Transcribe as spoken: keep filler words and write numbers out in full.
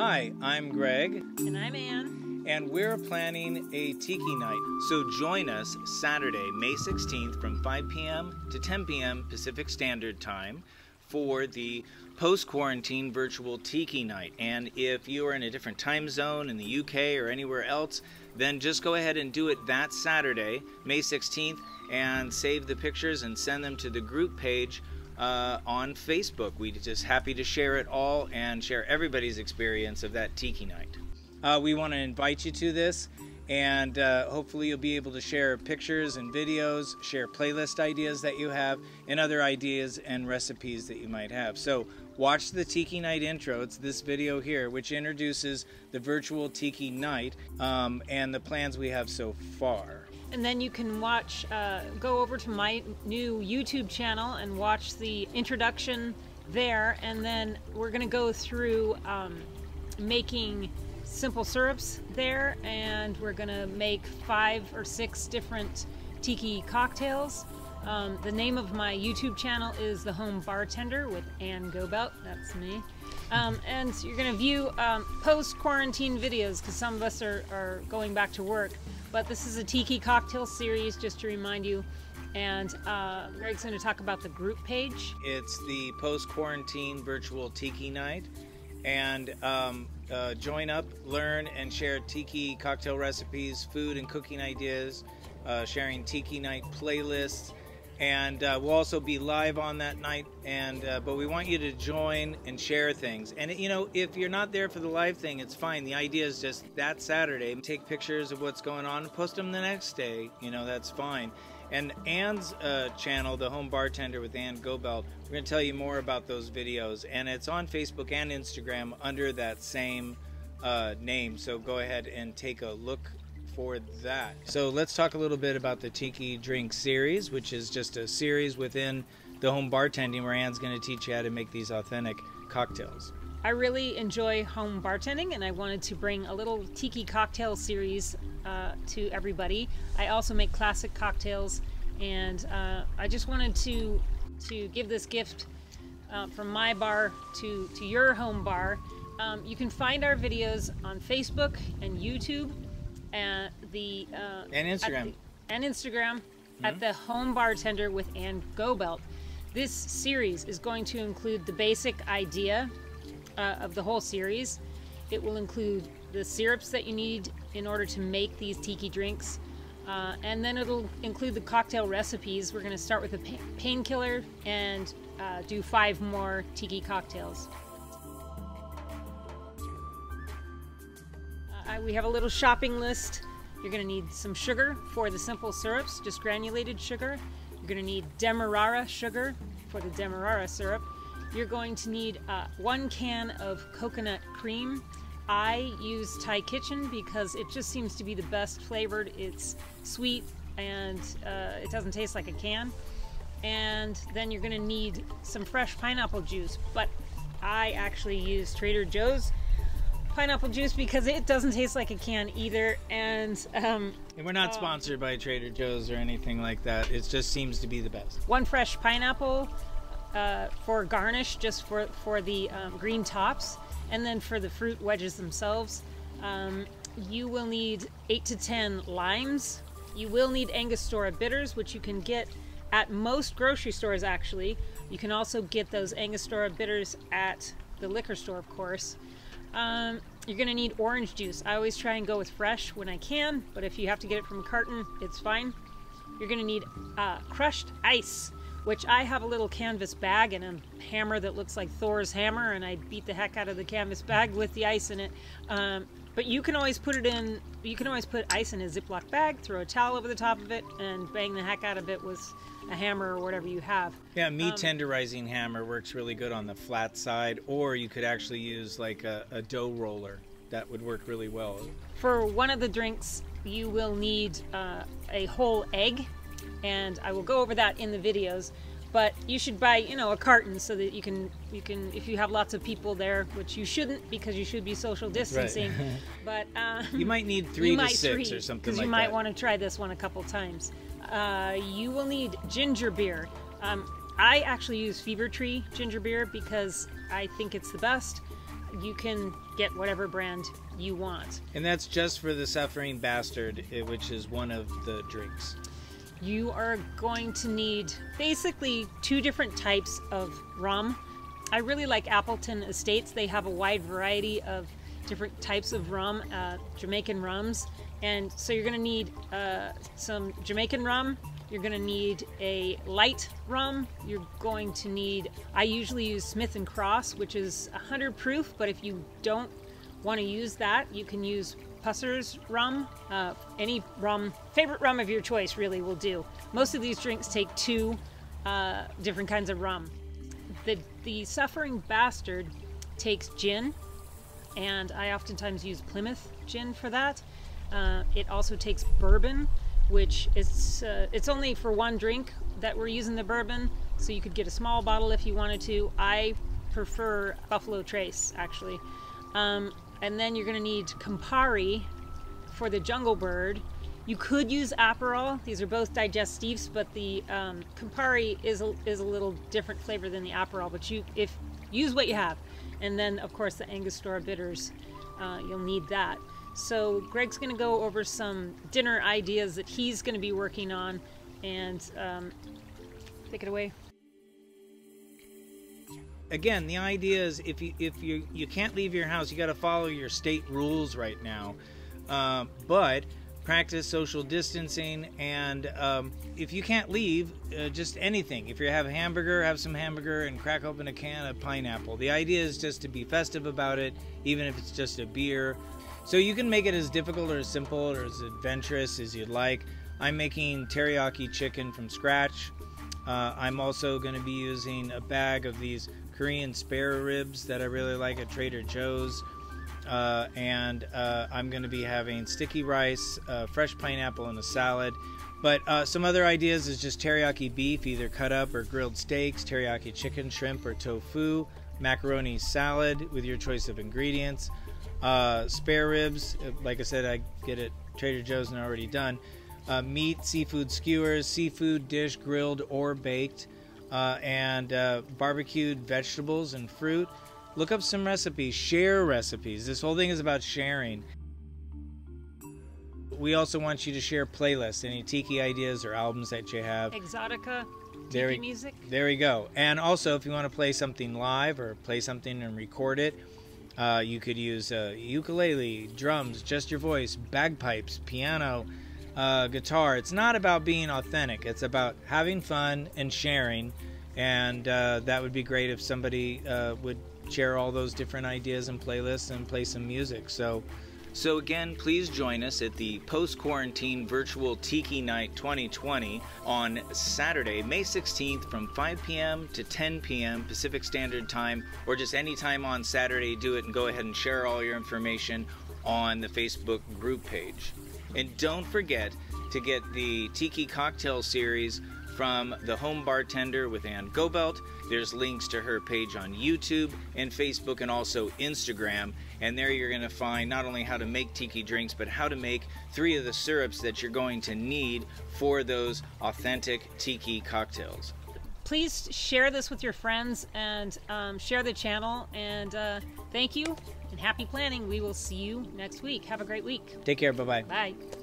Hi, I'm Greg. And I'm Ann. And we're planning a tiki night, so join us Saturday, May sixteenth from five p m to ten p m Pacific Standard Time for the post-quarantine virtual tiki night. And if you are in a different time zone in the U K or anywhere else, then just go ahead and do it that Saturday, May sixteenth, and save the pictures and send them to the group page Uh, on Facebook. We're just happy to share it all and share everybody's experience of that tiki night. Uh, we want to invite you to this, and uh, hopefully you'll be able to share pictures and videos, share playlist ideas that you have, and other ideas and recipes that you might have. So watch the tiki night intro. It's this video here, which introduces the virtual tiki night um, and the plans we have so far. And then you can watch, uh, go over to my new YouTube channel and watch the introduction there. And then we're going to go through um, making simple syrups there. And we're going to make five or six different tiki cocktails. Um, the name of my YouTube channel is The Home Bartender with Ann Gobelt. That's me. Um, and you're going to view um, post-quarantine videos, because some of us are, are going back to work. But this is a tiki cocktail series, just to remind you. And uh, Greg's going to talk about the group page. It's the post-quarantine virtual tiki night. And um, uh, join up, learn, and share tiki cocktail recipes, food and cooking ideas, uh, sharing tiki night playlists. And uh, we'll also be live on that night. And uh, but we want you to join and share things. And you know, if you're not there for the live thing, it's fine. The idea is just that Saturday, take pictures of what's going on and post them the next day. You know, that's fine. And Ann's uh, channel, The Home Bartender with Ann Gobelt, we're going to tell you more about those videos. And it's on Facebook and Instagram under that same uh, name. So go ahead and take a look for that. So let's talk a little bit about the Tiki Drink series, which is just a series within The Home Bartending, where Ann's going to teach you how to make these authentic cocktails. I really enjoy home bartending, and I wanted to bring a little tiki cocktail series uh, to everybody. I also make classic cocktails, and uh, I just wanted to to give this gift uh, from my bar to to your home bar. Um, you can find our videos on Facebook and YouTube. And the uh, and Instagram the, and Instagram mm-hmm. at The Home Bartender with Ann Gobelt. This series is going to include the basic idea uh, of the whole series. It will include the syrups that you need in order to make these tiki drinks, uh, and then it'll include the cocktail recipes. We're going to start with a painkiller and uh, do five more tiki cocktails. We have a little shopping list. You're going to need some sugar for the simple syrups, just granulated sugar. You're going to need demerara sugar for the demerara syrup. You're going to need uh, one can of coconut cream. I use Thai Kitchen because it just seems to be the best flavored. It's sweet, and uh, it doesn't taste like a can. And then you're going to need some fresh pineapple juice, but I actually use Trader Joe's pineapple juice because it doesn't taste like a can either. And um and we're not uh, sponsored by Trader Joe's or anything like that. It just seems to be the best. One fresh pineapple uh for garnish, just for for the um, green tops, and then for the fruit wedges themselves. Um you will need eight to ten limes. You will need Angostura bitters, which you can get at most grocery stores. Actually, you can also get those Angostura bitters at the liquor store, of course. Um, you're going to need orange juice. I always try and go with fresh when I can, but if you have to get it from a carton, it's fine. You're going to need uh, crushed ice, which I have a little canvas bag and a hammer that looks like Thor's hammer, and I beat the heck out of the canvas bag with the ice in it. Um, but you can always put it in, you can always put ice in a Ziploc bag, throw a towel over the top of it, and bang the heck out of it with a hammer or whatever you have. Yeah, me um, tenderizing hammer works really good on the flat side, or you could actually use like a, a dough roller. That would work really well. For one of the drinks, you will need uh, a whole egg, and I will go over that in the videos. But you should buy, you know, a carton so that you can, you can, if you have lots of people there, which you shouldn't because you should be social distancing. Right. But um, you might need three to six or something like that. Because you might want to try this one a couple times. Uh, you will need ginger beer. Um, I actually use Fever Tree ginger beer because I think it's the best. you can get whatever brand you want. And that's just for the Suffering Bastard, which is one of the drinks. You are going to need basically two different types of rum. I really like Appleton Estates. They have a wide variety of different types of rum, uh, Jamaican rums. And so you're gonna need uh, some Jamaican rum, you're gonna need a light rum, you're going to need, I usually use Smith and Cross, which is one hundred proof, but if you don't wanna use that, you can use Pusser's Rum. Uh, any rum, favorite rum of your choice really will do. Most of these drinks take two uh, different kinds of rum. The, the Suffering Bastard takes gin, and I oftentimes use Plymouth gin for that. Uh, it also takes bourbon, which is uh, it's only for one drink that we're using the bourbon, so you could get a small bottle if you wanted to. I prefer Buffalo Trace, actually. Um, and then you're gonna need Campari for the Jungle Bird. You could use Aperol. These are both digestives, but the um, Campari is a, is a little different flavor than the Aperol, but you if use what you have. And then, of course, the Angostura bitters, uh, you'll need that. So Greg's going to go over some dinner ideas that he's going to be working on, and um, take it away. Again, the idea is if you if you you can't leave your house, you got to follow your state rules right now, uh, but practice social distancing. And um, if you can't leave, uh, just anything. If you have a hamburger, have some hamburger and crack open a can of pineapple. The idea is just to be festive about it, even if it's just a beer. So you can make it as difficult or as simple or as adventurous as you'd like. I'm making teriyaki chicken from scratch. Uh, I'm also going to be using a bag of these Korean spare ribs that I really like at Trader Joe's. Uh, and uh, I'm going to be having sticky rice, uh, fresh pineapple, and a salad. But uh, some other ideas is just teriyaki beef, either cut up or grilled steaks, teriyaki chicken, shrimp, or tofu, macaroni salad with your choice of ingredients. Uh, spare ribs, like I said, I get it at Trader Joe's and already done. Uh, meat, seafood skewers, seafood dish, grilled or baked, uh, and uh, barbecued vegetables and fruit. Look up some recipes, share recipes. This whole thing is about sharing. We also want you to share playlists, any tiki ideas or albums that you have. Exotica. There we, music. There we go. And also, if you want to play something live or play something and record it, Uh, you could use uh, ukulele, drums, just your voice, bagpipes, piano, uh, guitar. It's not about being authentic. It's about having fun and sharing. And uh, that would be great if somebody uh, would share all those different ideas and playlists and play some music. So, so again, please join us at the post-quarantine virtual Tiki Night twenty twenty on Saturday, May sixteenth from five p m to ten p m Pacific Standard Time, or just any time on Saturday. Do it and go ahead and share all your information on the Facebook group page. And don't forget to get the Tiki Cocktail Series from The Home Bartender with Ann. There's links to her page on YouTube and Facebook and also Instagram. And there you're going to find not only how to make tiki drinks, but how to make three of the syrups that you're going to need for those authentic tiki cocktails. Please share this with your friends and um, share the channel. And uh, thank you and happy planning. We will see you next week. Have a great week. Take care. Bye-bye. Bye. -bye. Bye.